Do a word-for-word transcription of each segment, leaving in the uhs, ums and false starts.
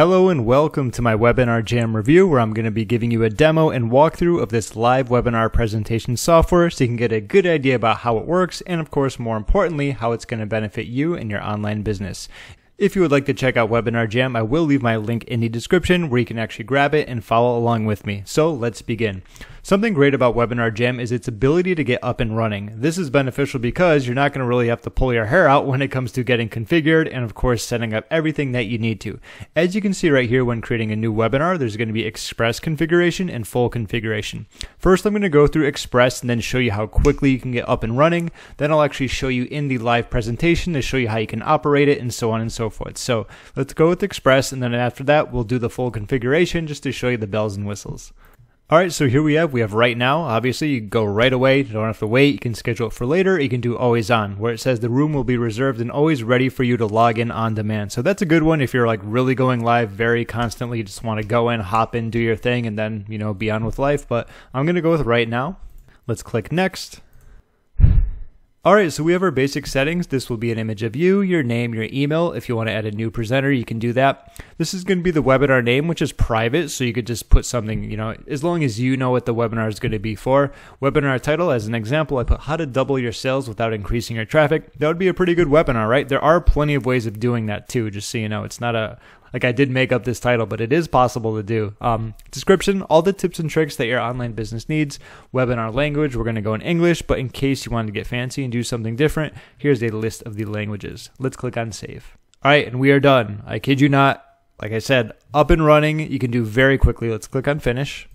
Hello and welcome to my Webinar Jam review, where I'm going to be giving you a demo and walkthrough of this live webinar presentation software so you can get a good idea about how it works and, of course, more importantly, how it's going to benefit you and your online business. If you would like to check out Webinar Jam, I will leave my link in the description where you can actually grab it and follow along with me. So let's begin. Something great about Webinar Jam is its ability to get up and running. This is beneficial because you're not going to really have to pull your hair out when it comes to getting configured and, of course, setting up everything that you need to. As you can see right here, when creating a new webinar, there's going to be Express configuration and Full configuration. First, I'm going to go through Express and then show you how quickly you can get up and running. Then I'll actually show you in the live presentation to show you how you can operate it and so on and so forth. So let's go with Express, and then after that, we'll do the Full configuration just to show you the bells and whistles. All right, so here we have, we have Right Now. Obviously, you go right away. You don't have to wait. You can schedule it for later. You can do Always On, where it says the room will be reserved and always ready for you to log in on demand. So that's a good one if you're like really going live very constantly. You just want to go in, hop in, do your thing, and then, you know, be on with life. But I'm going to go with Right Now. Let's click Next. Alright, so we have our basic settings. This will be an image of you, your name, your email. If you want to add a new presenter, you can do that. This is going to be the webinar name, which is private, so you could just put something, you know, as long as you know what the webinar is going to be for. Webinar title, as an example, I put how to double your sales without increasing your traffic. That would be a pretty good webinar, right? There are plenty of ways of doing that too, just so you know. It's not a... Like, I did make up this title, but it is possible to do. Um, description, all the tips and tricks that your online business needs. Webinar language, we're going to go in English, but in case you wanted to get fancy and do something different, here's a list of the languages. Let's click on Save. All right, and we are done. I kid you not. Like I said, up and running. You can do very quickly. Let's click on Finish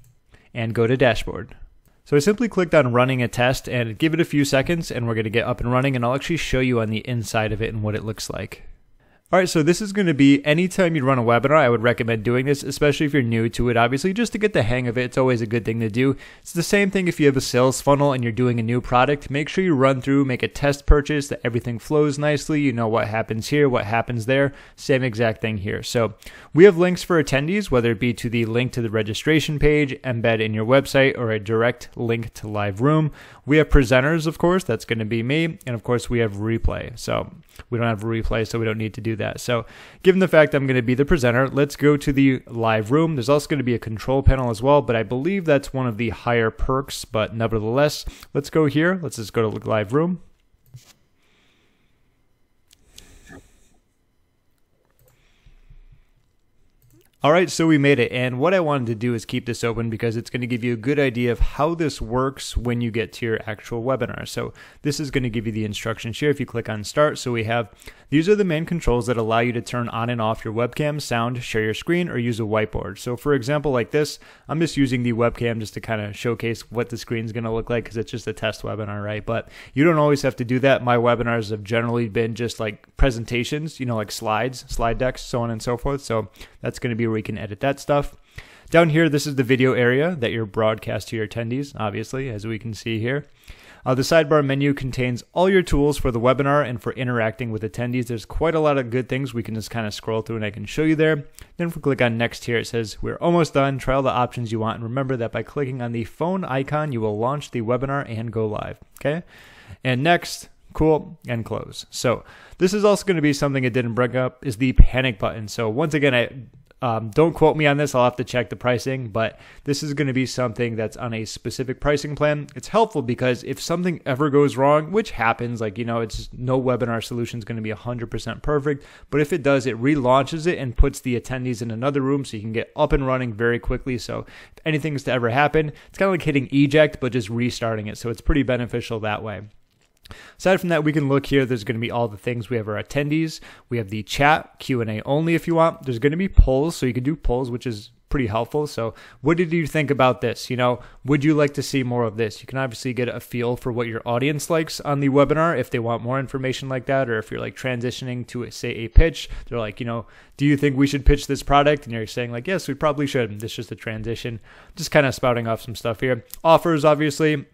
and go to Dashboard. So I simply clicked on running a test and give it a few seconds, and we're going to get up and running, and I'll actually show you on the inside of it and what it looks like. All right, so this is going to be anytime you run a webinar, I would recommend doing this, especially if you're new to it, obviously, just to get the hang of it. It's always a good thing to do. It's the same thing if you have a sales funnel and you're doing a new product. Make sure you run through, make a test purchase, that everything flows nicely. You know what happens here, what happens there. Same exact thing here. So we have links for attendees, whether it be to the link to the registration page, embed in your website, or a direct link to live room. We have presenters, of course, that's going to be me. And of course, we have replay. So we don't have a replay, so we don't need to do that. So given the fact I'm going to be the presenter, let's go to the live room. There's also going to be a control panel as well, but I believe that's one of the higher perks, but nevertheless, let's go here. Let's just go to live room. All right, so we made it, and what I wanted to do is keep this open because it's going to give you a good idea of how this works when you get to your actual webinar. So this is going to give you the instructions here if you click on Start. So we have, these are the main controls that allow you to turn on and off your webcam, sound, share your screen, or use a whiteboard. So for example, like this, I'm just using the webcam just to kind of showcase what the screen is going to look like because it's just a test webinar, right? But you don't always have to do that. My webinars have generally been just like presentations, you know, like slides, slide decks, so on and so forth. So that's going to be where we can edit that stuff. Down here, this is the video area that you're broadcast to your attendees, obviously, as we can see here. Uh, the sidebar menu contains all your tools for the webinar and for interacting with attendees. There's quite a lot of good things. We can just kind of scroll through and I can show you there. Then if we click on Next here, it says, we're almost done. Try all the options you want. And remember that by clicking on the phone icon, you will launch the webinar and go live. Okay. And next, cool, and close. So this is also going to be something I didn't bring up, is the panic button. So once again, I... Um, don't quote me on this. I'll have to check the pricing, but this is going to be something that's on a specific pricing plan. It's helpful because if something ever goes wrong, which happens, like, you know, it's no webinar solution is going to be one hundred percent perfect. But if it does, it relaunches it and puts the attendees in another room so you can get up and running very quickly. So if anything's to ever happen, it's kind of like hitting eject, but just restarting it. So it's pretty beneficial that way. Aside from that, we can look here. There's going to be all the things. We have our attendees. We have the chat, Q and A only if you want. There's going to be polls, so you can do polls, which is pretty helpful. So what did you think about this? You know, would you like to see more of this? You can obviously get a feel for what your audience likes on the webinar if they want more information like that, or if you're like transitioning to, say, a pitch. They're like, you know, do you think we should pitch this product? And you're saying like, yes, we probably should. This is just a transition. Just kind of spouting off some stuff here. Offers, obviously.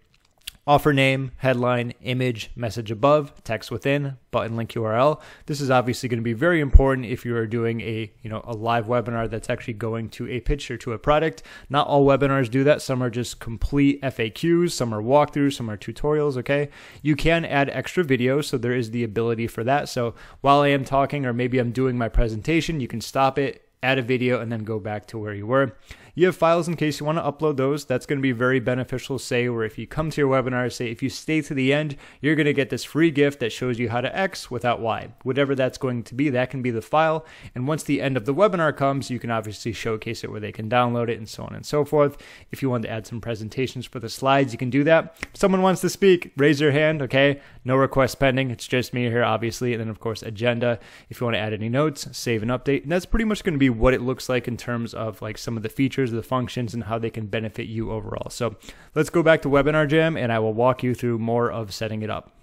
Offer name, headline, image, message above, text within, button link U R L. This is obviously going to be very important if you are doing a, you know, a live webinar that's actually going to a pitch or to a product. Not all webinars do that. Some are just complete F A Qs, some are walkthroughs, some are tutorials, okay? You can add extra video, so there is the ability for that. So while I am talking, or maybe I'm doing my presentation, you can stop it, add a video, and then go back to where you were. You have files in case you want to upload those. That's going to be very beneficial, say, or if you come to your webinar, say, if you stay to the end, you're going to get this free gift that shows you how to X without Y. Whatever that's going to be, that can be the file. And once the end of the webinar comes, you can obviously showcase it where they can download it and so on and so forth. If you want to add some presentations for the slides, you can do that. If someone wants to speak, raise your hand, okay? No requests pending. It's just me here, obviously. And then, of course, agenda. If you want to add any notes, save and update. And that's pretty much going to be what it looks like in terms of like some of the features, the functions, and how they can benefit you overall. So let's go back to WebinarJam and I will walk you through more of setting it up.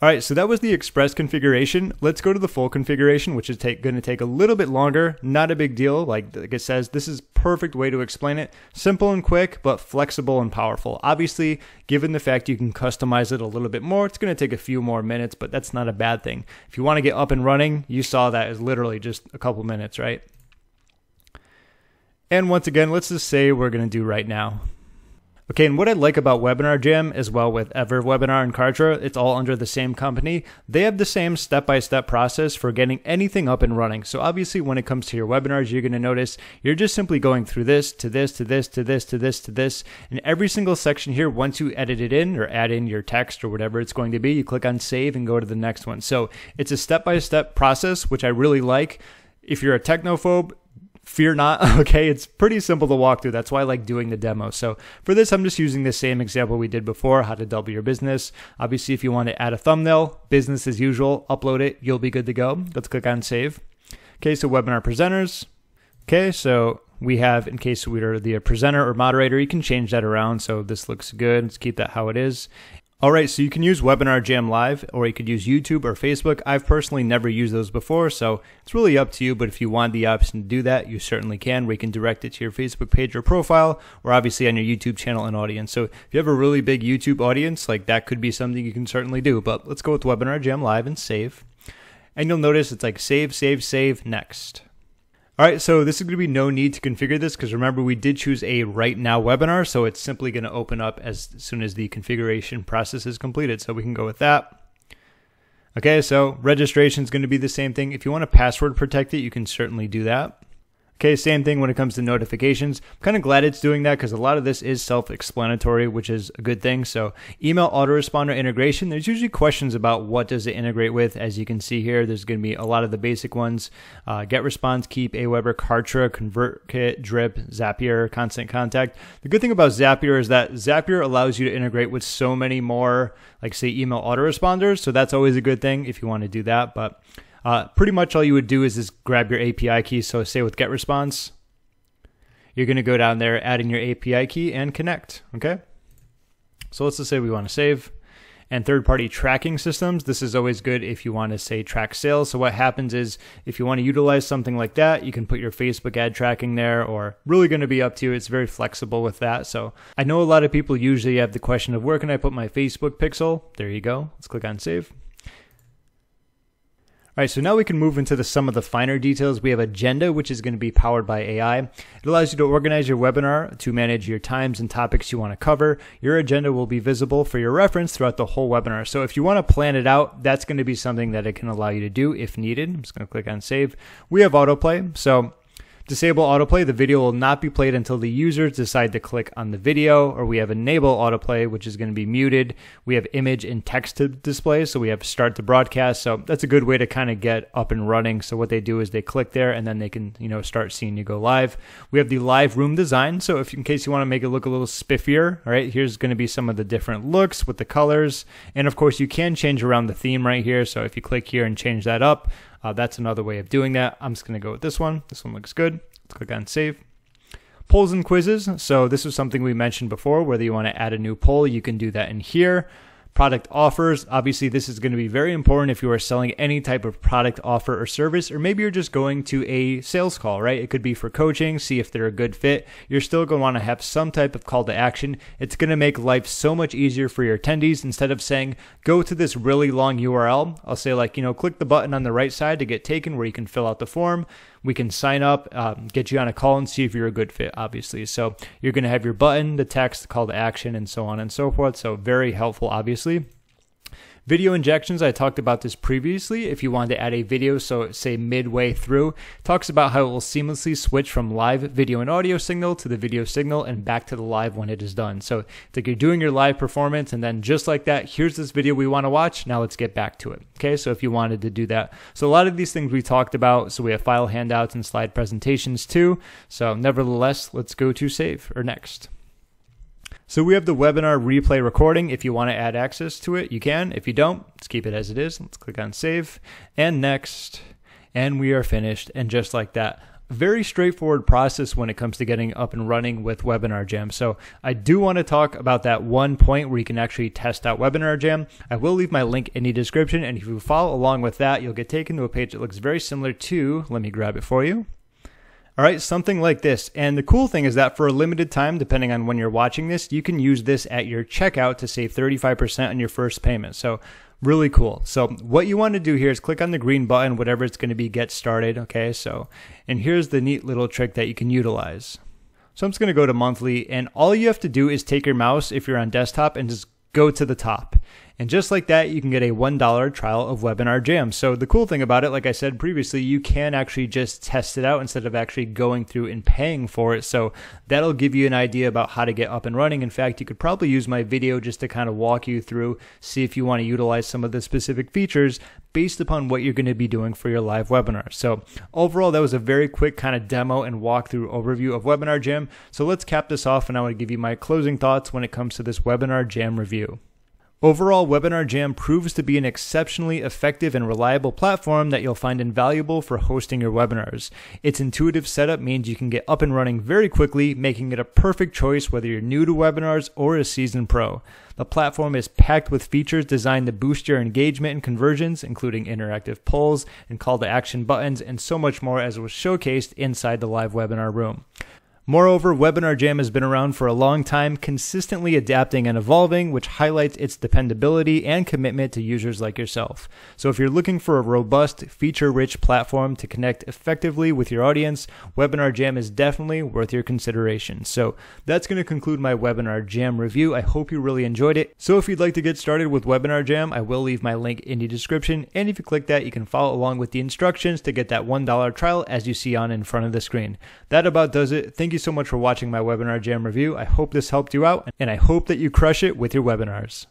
All right, so that was the express configuration. Let's go to the full configuration, which is take, gonna take a little bit longer, not a big deal. Like, like it says, this is perfect way to explain it. Simple and quick, but flexible and powerful. Obviously, given the fact you can customize it a little bit more, it's gonna take a few more minutes, but that's not a bad thing. If you wanna get up and running, you saw that is literally just a couple minutes, right? And once again, let's just say we're gonna do right now. Okay, and what I like about WebinarJam as well with EverWebinar and Kartra, it's all under the same company. They have the same step-by-step process for getting anything up and running. So obviously when it comes to your webinars, you're gonna notice you're just simply going through this, to this, to this, to this, to this, to this, and every single section here, once you edit it in or add in your text or whatever it's going to be, you click on save and go to the next one. So it's a step-by-step process, which I really like. If you're a technophobe, fear not, okay? It's pretty simple to walk through. That's why I like doing the demo. So for this, I'm just using the same example we did before, how to double your business. Obviously, if you want to add a thumbnail, business as usual, upload it, you'll be good to go. Let's click on save. Okay, so webinar presenters. Okay, so we have, in case we are the presenter or moderator, you can change that around. So this looks good, let's keep that how it is. All right, so you can use WebinarJam Live, or you could use YouTube or Facebook. I've personally never used those before, so it's really up to you, but if you want the option to do that, you certainly can. We can direct it to your Facebook page or profile, or obviously on your YouTube channel and audience. So if you have a really big YouTube audience, like that could be something you can certainly do, but let's go with WebinarJam Live and save. And you'll notice it's like save, save, save, next. All right, so this is going to be no need to configure this because remember we did choose a right now webinar, so it's simply going to open up as soon as the configuration process is completed. So we can go with that. Okay, so registration is going to be the same thing. If you want to password protect it, you can certainly do that. Okay, same thing when it comes to notifications. I'm kind of glad it's doing that because a lot of this is self-explanatory, which is a good thing. So email autoresponder integration, there's usually questions about what does it integrate with. As you can see here, there's going to be a lot of the basic ones. Uh, GetResponse, Keep, Aweber, Kartra, ConvertKit, Drip, Zapier, Constant Contact. The good thing about Zapier is that Zapier allows you to integrate with so many more, like say email autoresponders. So that's always a good thing if you want to do that. But Uh, pretty much all you would do is just grab your A P I key. So say with GetResponse, you're going to go down there, add in your A P I key and connect. Okay. So let's just say we want to save. And third-party tracking systems. This is always good if you want to say track sales. So what happens is if you want to utilize something like that, you can put your Facebook ad tracking there, or really going to be up to you. It's very flexible with that. So I know a lot of people usually have the question of where can I put my Facebook pixel? There you go. Let's click on save. All right, so now we can move into the, some of the finer details. We have Agenda, which is going to be powered by A I. It allows you to organize your webinar, to manage your times and topics you want to cover. Your agenda will be visible for your reference throughout the whole webinar. So if you want to plan it out, that's going to be something that it can allow you to do if needed. I'm just going to click on Save. We have Autoplay. So disable autoplay, the video will not be played until the users decide to click on the video, or we have enable autoplay, which is going to be muted. We have image and text to display, so we have start to broadcast. So that's a good way to kind of get up and running. So what they do is they click there and then they can, you know, start seeing you go live. We have the live room design. So if in case you want to make it look a little spiffier, all right, here's going to be some of the different looks with the colors. And of course you can change around the theme right here. So if you click here and change that up, Uh, that's another way of doing that. I'm just going to go with this one. This one looks good. Let's click on save. Polls and quizzes. So this was something we mentioned before. Whether you want to add a new poll, you can do that in here. Product offers. Obviously, this is going to be very important if you are selling any type of product offer or service, or maybe you're just going to a sales call, right? It could be for coaching, see if they're a good fit. You're still going to want to have some type of call to action. It's going to make life so much easier for your attendees. Instead of saying, go to this really long U R L, I'll say like, you know, click the button on the right side to get taken where you can fill out the form. We can sign up, um, get you on a call and see if you're a good fit, obviously. So you're going to have your button, the text, the call to action, and so on and so forth. So very helpful, obviously. Video injections, I talked about this previously. If you wanted to add a video, so say midway through, talks about how it will seamlessly switch from live video and audio signal to the video signal and back to the live when it is done. So like you're doing your live performance and then just like that, here's this video we want to watch. Now let's get back to it. Okay, so if you wanted to do that. So a lot of these things we talked about. So we have file handouts and slide presentations too. So nevertheless, let's go to save or next. So we have the webinar replay recording. If you want to add access to it, you can. If you don't, let's keep it as it is. Let's click on save and next. And we are finished. And just like that. Very straightforward process when it comes to getting up and running with WebinarJam. So I do want to talk about that one point where you can actually test out WebinarJam. I will leave my link in the description. And if you follow along with that, you'll get taken to a page that looks very similar to, let me grab it for you. All right, something like this. And the cool thing is that for a limited time, depending on when you're watching this, you can use this at your checkout to save thirty-five percent on your first payment. So really cool. So what you want to do here is click on the green button, whatever it's going to be, get started. Okay, so, and here's the neat little trick that you can utilize. So I'm just going to go to monthly, and all you have to do is take your mouse, if you're on desktop, and just go to the top. And just like that, you can get a one dollar trial of WebinarJam. So the cool thing about it, like I said previously, you can actually just test it out instead of actually going through and paying for it. So that'll give you an idea about how to get up and running. In fact, you could probably use my video just to kind of walk you through, see if you want to utilize some of the specific features based upon what you're going to be doing for your live webinar. So overall, that was a very quick kind of demo and walkthrough overview of WebinarJam. So let's cap this off, and I want to give you my closing thoughts when it comes to this WebinarJam review. Overall, WebinarJam proves to be an exceptionally effective and reliable platform that you'll find invaluable for hosting your webinars. Its intuitive setup means you can get up and running very quickly, making it a perfect choice whether you're new to webinars or a seasoned pro. The platform is packed with features designed to boost your engagement and conversions, including interactive polls and call to action buttons and so much more, as was showcased inside the live webinar room. Moreover, WebinarJam has been around for a long time, consistently adapting and evolving, which highlights its dependability and commitment to users like yourself. So if you're looking for a robust, feature-rich platform to connect effectively with your audience, WebinarJam is definitely worth your consideration. So that's going to conclude my WebinarJam review. I hope you really enjoyed it. So if you'd like to get started with WebinarJam, I will leave my link in the description. And if you click that, you can follow along with the instructions to get that one dollar trial as you see on in front of the screen. That about does it. Thank you. Thank you so much for watching my WebinarJam review. I hope this helped you out, and I hope that you crush it with your webinars.